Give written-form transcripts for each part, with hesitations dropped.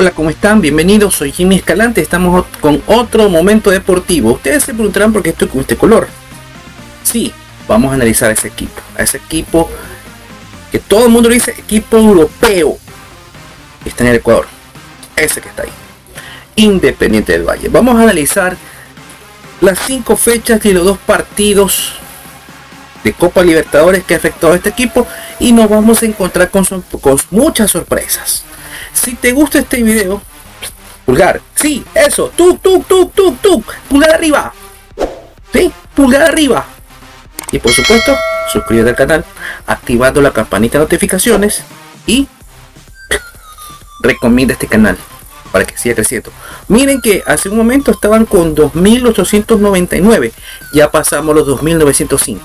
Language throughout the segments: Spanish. Hola, ¿cómo están? Bienvenidos, soy Jimmy Escalante, estamos con otro momento deportivo. Ustedes se preguntarán por qué estoy con este color. Sí, vamos a analizar a ese equipo que todo el mundo le dice equipo europeo, está en el Ecuador, ese que está ahí, Independiente del Valle. Vamos a analizar las 5 fechas y los 2 partidos de Copa Libertadores que ha afectado a este equipo, y nos vamos a encontrar con muchas sorpresas. Si te gusta este video, pulgar, sí, eso, tuk, pulgar arriba, sí, pulgar arriba. Y por supuesto, suscríbete al canal, activando la campanita de notificaciones y recomienda este canal para que siga creciendo. Miren que hace un momento estaban con 2.899, ya pasamos los 2.905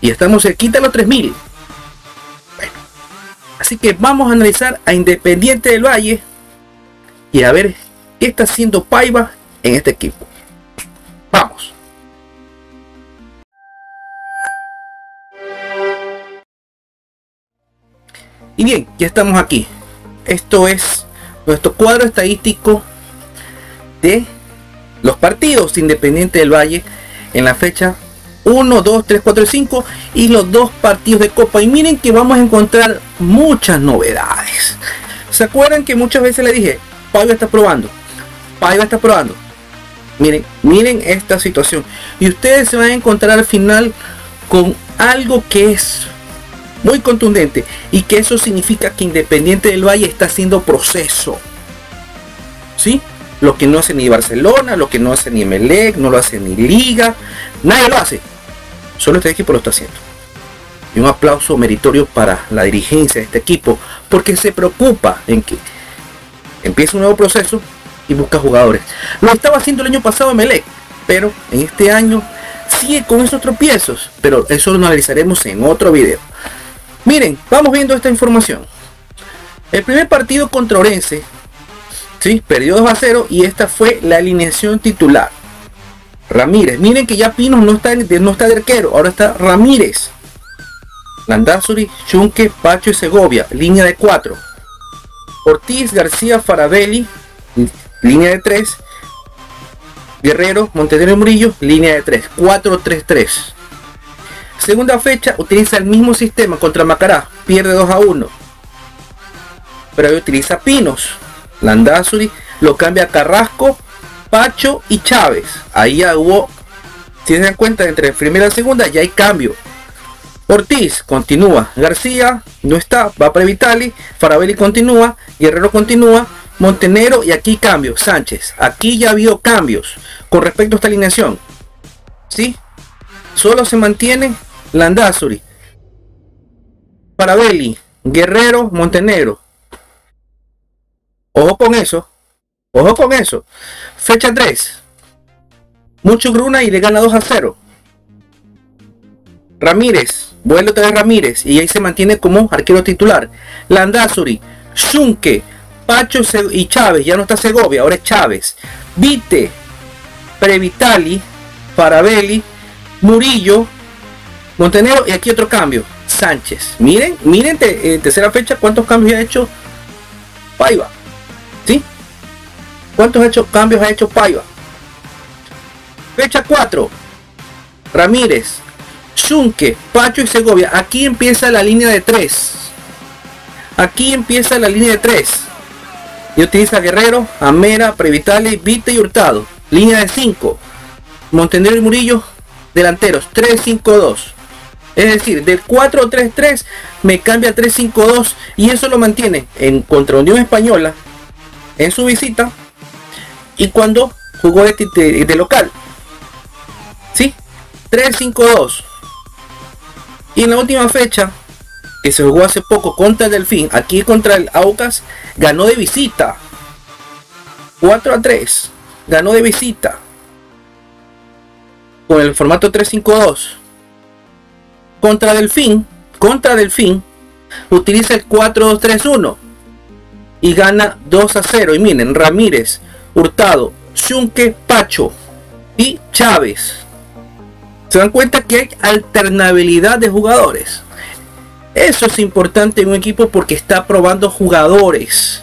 y estamos cerquita a los 3.000. Así que vamos a analizar a Independiente del Valle y a ver qué está haciendo Paiva en este equipo. Vamos. Y bien, ya estamos aquí. Esto es nuestro cuadro estadístico de los partidos de Independiente del Valle en la fecha 1, 2, 3, 4 y 5 y los 2 partidos de Copa. Y miren que vamos a encontrar muchas novedades. ¿Se acuerdan que muchas veces le dije Paiva está probando? Paiva está probando. Miren, miren esta situación. Y ustedes se van a encontrar al final con algo que es muy contundente, y que eso significa que Independiente del Valle está haciendo proceso, ¿sí? Lo que no hace ni Barcelona, lo que no hace ni Emelec, no lo hace ni Liga, nadie lo hace. Solo este equipo lo está haciendo. Y un aplauso meritorio para la dirigencia de este equipo, porque se preocupa en que empiece un nuevo proceso y busca jugadores. Lo estaba haciendo el año pasado Emelec, pero en este año sigue con esos tropiezos, pero eso lo analizaremos en otro video. Miren, vamos viendo esta información. El primer partido contra Orense, sí, perdió 2-0, y esta fue la alineación titular. Ramírez, miren que ya Pinos no está de arquero, ahora está Ramírez, Landazuri, Chunque, Pacho y Segovia, línea de 4. Ortiz, García, Farabelli, línea de 3. Guerrero, Montenegro y Murillo, línea de 3, 4-3-3. Segunda fecha, utiliza el mismo sistema contra Macará, pierde 2-1. Pero utiliza Pinos, Landazuri, lo cambia a Carrasco, Pacho y Chávez. Ahí ya hubo, si se dan cuenta, entre primera y segunda ya hay cambio. Ortiz continúa, García no está, va para Vitali, Farabelli continúa, Guerrero continúa, Montenegro, y aquí cambio, Sánchez. Aquí ya ha habido cambios con respecto a esta alineación, ¿sí? Solo se mantiene Landazuri, Farabelli, Guerrero, Montenegro. Ojo con eso. Ojo con eso. Fecha 3. Mucho Gruna y le gana 2-0. Ramírez. Vuelve otra vez Ramírez. Y ahí se mantiene como arquero titular. Landazuri, Zunque, Pacho y Chávez. Ya no está Segovia, ahora es Chávez. Vite, Previtali, Farabelli, Murillo, Montenegro, y aquí otro cambio, Sánchez. Miren, miren, en tercera fecha cuántos cambios ha hecho Paiva, ¿sí? ¿Cuántos cambios ha hecho Paiva? Fecha 4, Ramírez, Zunque, Pacho y Segovia. Aquí empieza la línea de 3. Aquí empieza la línea de 3. Y utiliza a Guerrero, Amera, Previtali, Vite y Hurtado. Línea de 5. Montenegro y Murillo, delanteros, 3-5-2. Es decir, del 4-3-3 me cambia a 3-5-2, y eso lo mantiene en contra Unión Española en su visita y cuando jugó de local, ¿sí? 3-5-2. Y en la última fecha que se jugó hace poco contra el Delfín, aquí contra el Aucas, ganó de visita 4-3, ganó de visita con el formato 3-5-2. Contra Delfín utiliza el 4-2-3-1 y gana 2-0. Y miren, Ramírez, Hurtado, Zunque, Pacho y Chávez. Se dan cuenta que hay alternabilidad de jugadores. Eso es importante en un equipo porque está probando jugadores.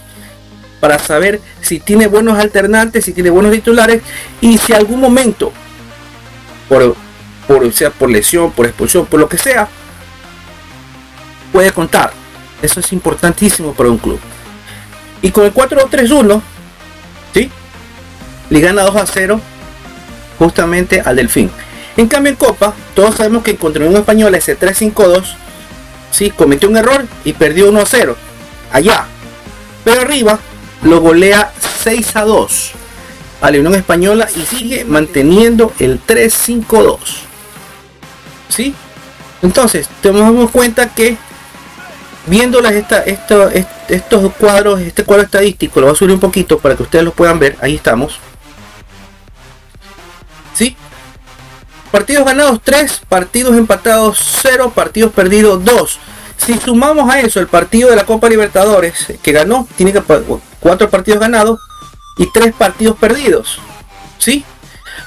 para saber si tiene buenos alternantes, si tiene buenos titulares, y si algún momento, sea por lesión, por expulsión, por lo que sea, puede contar. Eso es importantísimo para un club. Y con el 4-3-1, ¿sí?, le gana 2-0 justamente al Delfín. En cambio, en Copa, todos sabemos que contra Unión Española ese 3-5-2, ¿sí?, cometió un error y perdió 1-0 allá, pero arriba lo golea 6-2 a la Unión Española y sigue manteniendo el 3-5-2, ¿sí? Entonces tomamos cuenta que viendo estos cuadros, este cuadro estadístico, lo voy a subir un poquito para que ustedes lo puedan ver. Ahí estamos, ¿sí? Partidos ganados 3, partidos empatados 0, partidos perdidos 2. Si sumamos a eso el partido de la Copa Libertadores que ganó, tiene 4 partidos ganados y 3 partidos perdidos, ¿sí?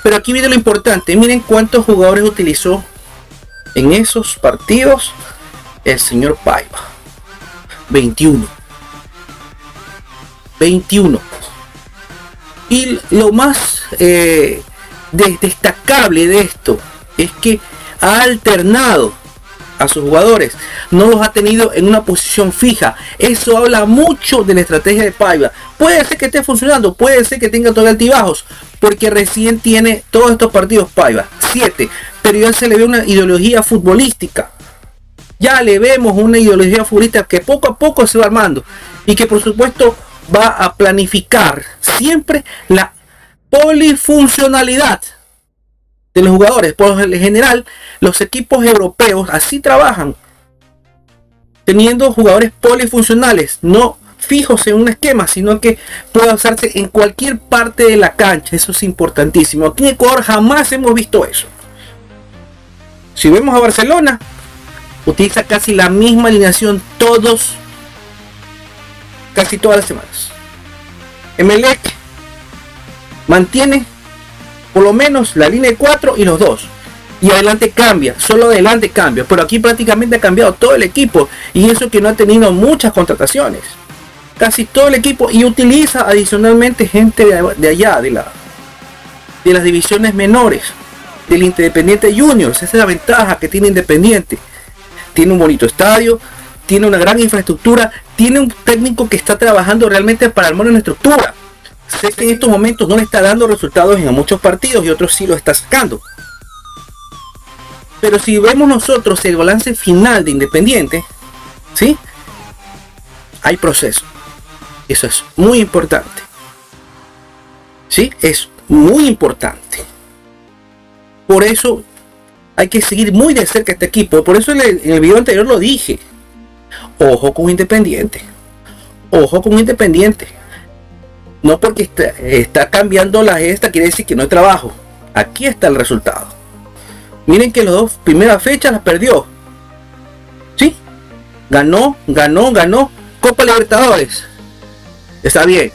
Pero aquí viene lo importante. Miren cuántos jugadores utilizó en esos partidos el señor Paiva. 21. Y lo más destacable de esto es que ha alternado a sus jugadores, no los ha tenido en una posición fija. Eso habla mucho de la estrategia de Paiva. Puede ser que esté funcionando, puede ser que tenga todos altibajos, porque recién tiene todos estos partidos Paiva, 7, pero ya se le ve una ideología futbolística, ya le vemos una ideología futbolística que poco a poco se va armando y que por supuesto va a planificar siempre la polifuncionalidad de los jugadores. Por el general, los equipos europeos así trabajan, teniendo jugadores polifuncionales, no fijos en un esquema, sino que pueda usarse en cualquier parte de la cancha. Eso es importantísimo. Aquí en Ecuador jamás hemos visto eso. Si vemos a Barcelona, utiliza casi la misma alineación casi todas las semanas. Emelec mantiene por lo menos la línea de 4 y los 2, y adelante cambia, solo adelante cambia, pero aquí prácticamente ha cambiado todo el equipo, y eso que no ha tenido muchas contrataciones, casi todo el equipo, y utiliza adicionalmente gente de allá, de las divisiones menores, del Independiente Juniors. Esa es la ventaja que tiene Independiente. Tiene un bonito estadio, tiene una gran infraestructura, tiene un técnico que está trabajando realmente para armar una estructura. Sé que en estos momentos no le está dando resultados en muchos partidos y otros sí lo está sacando. Pero si vemos nosotros el balance final de Independiente, ¿sí?, hay proceso. Eso es muy importante. ¿Sí? Es muy importante. Por eso hay que seguir muy de cerca este equipo. Por eso en el video anterior lo dije. Ojo con Independiente. Ojo con Independiente. No porque está cambiando la gesta quiere decir que no hay trabajo. Aquí está el resultado. Miren que las dos primeras fechas las perdió, ¿sí? Ganó Copa Libertadores, está bien,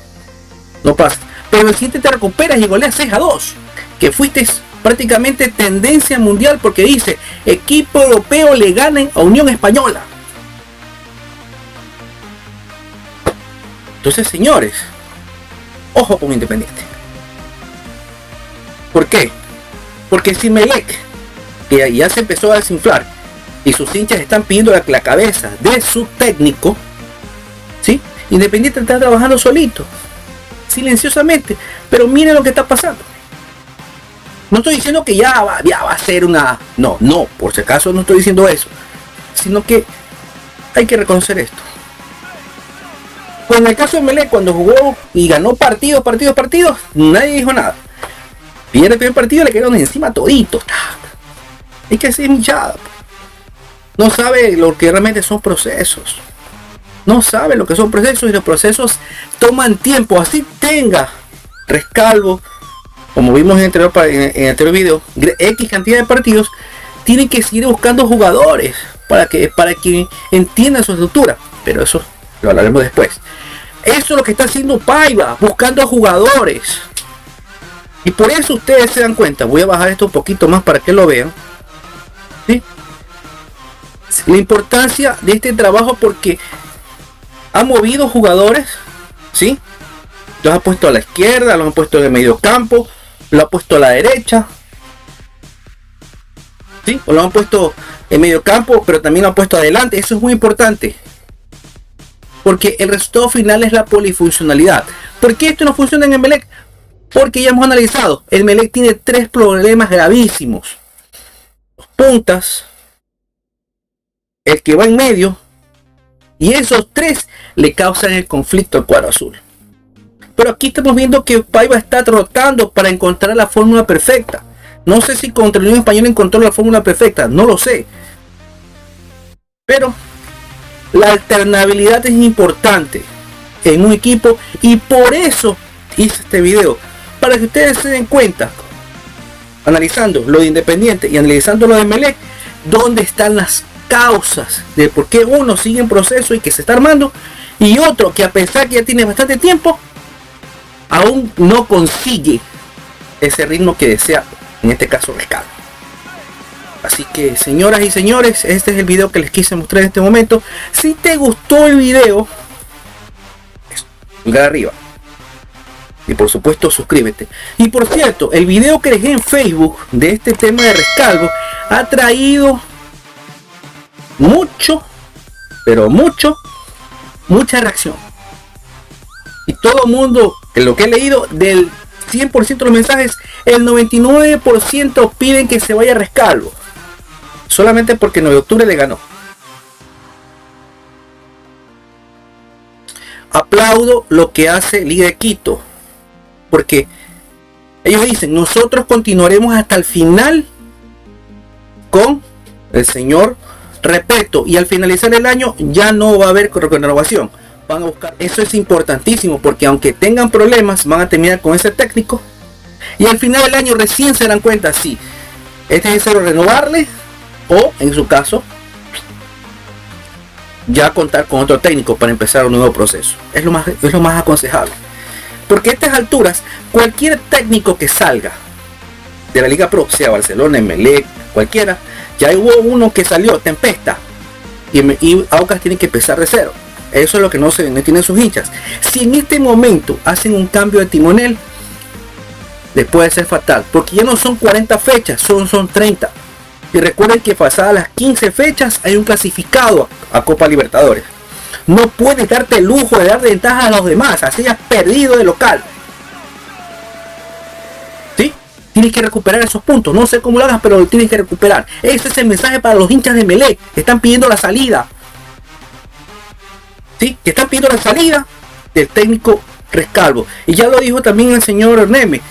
no pasa, pero el siguiente te recuperas y goleas 6-2, que fuiste prácticamente tendencia mundial, porque dice: equipo europeo le ganen a Unión Española. Entonces, señores, ojo con Independiente. ¿Por qué? Porque si Melec, que ya se empezó a desinflar y sus hinchas están pidiendo la cabeza de su técnico, ¿sí?, Independiente está trabajando solito, silenciosamente. Pero miren lo que está pasando. No estoy diciendo que ya va a ser una... No, por si acaso no estoy diciendo eso, sino que hay que reconocer esto. Pues en el caso de Melec, cuando jugó y ganó partidos, nadie dijo nada. Y en el primer partido le quedaron encima toditos. Es que así es hinchada. No sabe lo que realmente son procesos. No sabe lo que son procesos, y los procesos toman tiempo. Así tenga Rescalvo, como vimos en el anterior video, X cantidad de partidos, tiene que seguir buscando jugadores para que entiendan su estructura. Pero eso lo hablaremos después. Eso es lo que está haciendo Paiva, buscando a jugadores. Y por eso ustedes se dan cuenta. Voy a bajar esto un poquito más para que lo vean, ¿sí?, la importancia de este trabajo, porque ha movido jugadores, ¿sí?, Los ha puesto a la izquierda, los ha puesto de medio campo, lo ha puesto a la derecha. ¿Sí? O lo han puesto en medio campo, pero también lo han puesto adelante. Eso es muy importante, porque el resultado final es la polifuncionalidad. ¿Por qué esto no funciona en Emelec? Porque ya hemos analizado, el Emelec tiene tres problemas gravísimos: los puntas, el que va en medio, y esos tres le causan el conflicto al cuadro azul. Pero aquí estamos viendo que Paiva está trotando para encontrar la fórmula perfecta. No sé si contra el Unión Española encontró la fórmula perfecta, no lo sé. Pero la alternabilidad es importante en un equipo, y por eso hice este video, para que ustedes se den cuenta, analizando lo de Independiente y analizando lo de Emelec, dónde están las causas de por qué uno sigue en proceso y que se está armando, y otro que a pesar que ya tiene bastante tiempo, aún no consigue ese ritmo que desea. En este caso, Rescalvo. Así que, señoras y señores, este es el video que les quise mostrar en este momento. Si te gustó el video, pulgar arriba. Y por supuesto, suscríbete. Y por cierto, el video que dejé en Facebook de este tema de Rescalvo ha traído mucho, pero mucho, mucha reacción. Y todo el mundo, en lo que he leído, del 100% de los mensajes, el 99% piden que se vaya a Rescalvo, solamente porque el 9 de octubre le ganó. Aplaudo lo que hace Liga de Quito, porque ellos dicen: nosotros continuaremos hasta el final con el señor Respeto, y al finalizar el año ya no va a haber renovación. Van a buscar. Eso es importantísimo, porque aunque tengan problemas, van a terminar con ese técnico, y al final del año recién se dan cuenta si es necesario renovarle, o en su caso ya contar con otro técnico para empezar un nuevo proceso. Es lo más aconsejable, porque a estas alturas cualquier técnico que salga de la Liga Pro, sea Barcelona, Emelec, cualquiera, ya hubo uno que salió Tempesta y Aucas tiene que empezar de cero. Eso es lo que no tienen sus hinchas. Si en este momento hacen un cambio de timonel, les puede ser fatal, porque ya no son 40 fechas, son 30. Y recuerden que pasadas las 15 fechas hay un clasificado a Copa Libertadores. No puedes darte el lujo de dar ventaja a los demás, así has perdido de local. ¿Sí? Tienes que recuperar esos puntos. No sé cómo lo hagas, pero lo tienes que recuperar. Ese es el mensaje para los hinchas de Emelec, que están pidiendo la salida. ¿Sí? Que están pidiendo la salida del técnico Rescalvo. Y ya lo dijo también el señor Neme.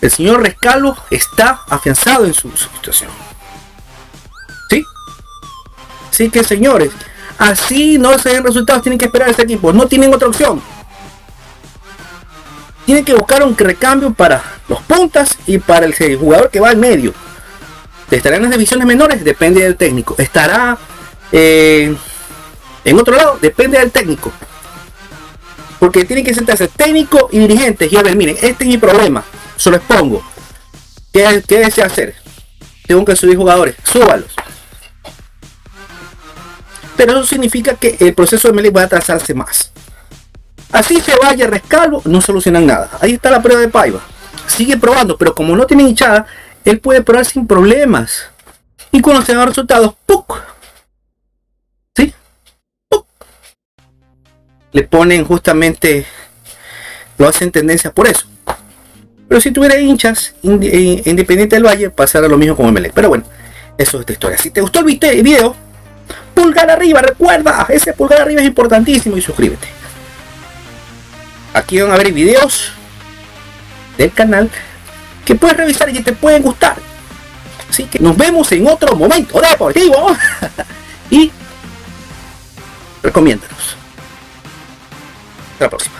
El señor Rescalvo está afianzado en su situación. ¿Sí? Así que, señores, así no se den resultados, tienen que esperar a este equipo. No tienen otra opción. Tienen que buscar un recambio para los puntas y para el jugador que va al medio. ¿Estará en las divisiones menores? Depende del técnico. ¿Estará en otro lado? Depende del técnico, porque tienen que sentarse técnico y dirigentes y a ver: miren, este es mi problema, se lo expongo, ¿qué desea hacer? Tengo que subir jugadores, súbalos. Pero eso significa que el proceso de Emelec va a atrasarse más. Así se vaya Rescalvo, no solucionan nada. Ahí está la prueba de Paiva, sigue probando, pero como no tiene hinchada, él puede probar sin problemas, y cuando se dan resultados, ¡puc!, le ponen justamente, lo hacen tendencia por eso. Pero si tuviera hinchas Independiente del Valle, pasará lo mismo con Emelec. Pero bueno, eso es esta historia. Si te gustó el video, pulgar arriba, recuerda, ese pulgar arriba es importantísimo, y suscríbete. Aquí van a ver videos del canal que puedes revisar y que te pueden gustar. Así que nos vemos en otro momento deportivo. Y recomiéndanos. Hasta la próxima.